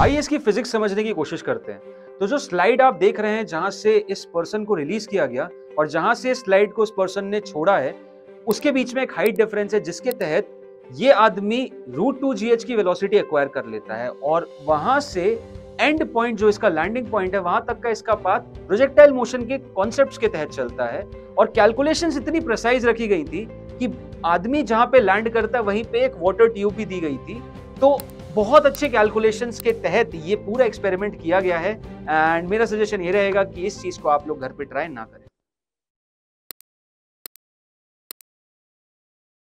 आइए इसकी फिजिक्स समझने की कोशिश करते हैं। तो जो स्लाइड आप देख रहे हैं जहां से इस पर्सन को रिलीज किया गया और जहां से इस स्लाइड को इस पर्सन ने छोड़ा है, उसके बीच में एक हाइट डिफरेंस है, जिसके तहत ये आदमी √2gh की वेलोसिटी एक्वायर कर लेता है और वहां से एंड पॉइंट जो इसका लैंडिंग पॉइंट है वहां तक का इसका पाथ प्रोजेक्टाइल मोशन के कॉन्सेप्ट्स के तहत चलता है। और कैलकुलेशंस इतनी प्रिसाइज रखी गई थी कि आदमी जहां पे लैंड करता है वहीं पे एक वाटर ट्यूब भी दी गई थी। तो बहुत अच्छे कैलकुलेशंस के तहत ये पूरा एक्सपेरिमेंट किया गया है। एंड मेरा सजेशन ये रहेगा कि इस चीज को आप लोग घर पे ट्राई ना करें।